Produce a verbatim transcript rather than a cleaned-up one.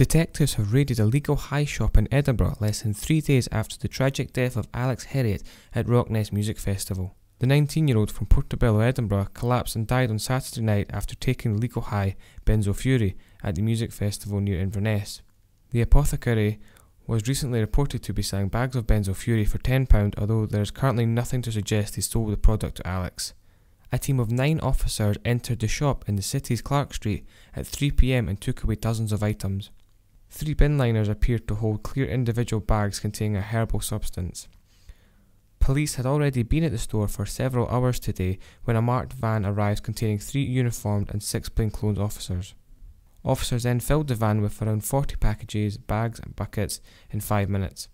Detectives have raided a legal high shop in Edinburgh less than three days after the tragic death of Alex Herriot at Rock Ness Music Festival. The nineteen-year-old from Portobello, Edinburgh, collapsed and died on Saturday night after taking the legal high, Benzo Fury, at the music festival near Inverness. The apothecary was recently reported to be selling bags of Benzo Fury for ten pounds, although there is currently nothing to suggest he sold the product to Alex. A team of nine officers entered the shop in the city's Clerk Street at three p m and took away dozens of items. Three bin liners appeared to hold clear individual bags containing a herbal substance. Police had already been at the store for several hours today when a marked van arrived containing three uniformed and six plainclothes officers. Officers then filled the van with around forty packages, bags and buckets in five minutes.